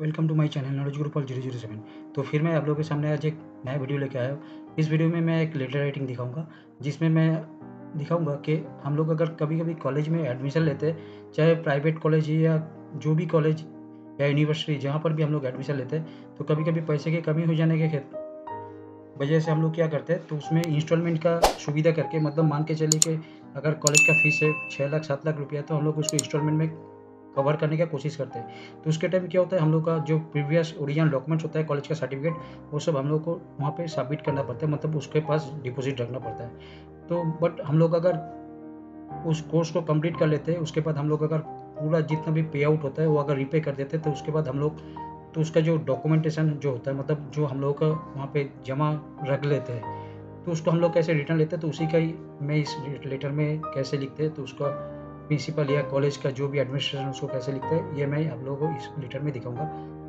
Welcome to my channel knowledge group 007। तो फिर मैं आप लोगों के सामने आज एक नया वीडियो लेके आया हूँ। इस वीडियो में मैं एक लेटर राइटिंग दिखाऊंगा, जिसमें मैं दिखाऊंगा कि हम लोग अगर कभी कभी कॉलेज में एडमिशन लेते हैं, चाहे प्राइवेट कॉलेज या जो भी कॉलेज या यूनिवर्सिटी जहाँ पर भी हम लोग एडमिशन लेते हैं, तो कभी कभी पैसे की कमी हो जाने के वजह से हम लोग क्या करते हैं, तो उसमें इंस्टॉलमेंट का सुविधा करके, मतलब मान के चलिए कि अगर कॉलेज का फीस है 6 लाख 7 लाख रुपया, तो हम लोग उसको इंस्टॉलमेंट में कवर करने का कोशिश करते हैं। तो उसके टाइम क्या होता है, हम लोग का जो प्रीवियस ओरिजिनल डॉक्यूमेंट्स होता है, कॉलेज का सर्टिफिकेट, वो सब हम लोग को वहाँ पे सबमिट करना पड़ता है, मतलब उसके पास डिपॉजिट रखना पड़ता है। तो बट हम लोग अगर उस कोर्स को कंप्लीट कर लेते हैं, उसके बाद हम लोग अगर पूरा जितना भी पे आउट होता है वो अगर रीपे कर देते हैं, तो उसके बाद हम लोग तो उसका जो डॉक्यूमेंटेशन जो होता है, मतलब जो हम लोग का वहाँ पर जमा रख लेते हैं, तो उसको हम लोग कैसे रिटर्न लेते हैं, तो उसी का ही मैं इस लेटर में कैसे लिखते हैं, तो उसका प्रिंसिपल या कॉलेज का जो भी एडमिनिस्ट्रेशन उसको कैसे लिखता है, ये मैं आप लोगों को इस लेटर में दिखाऊंगा।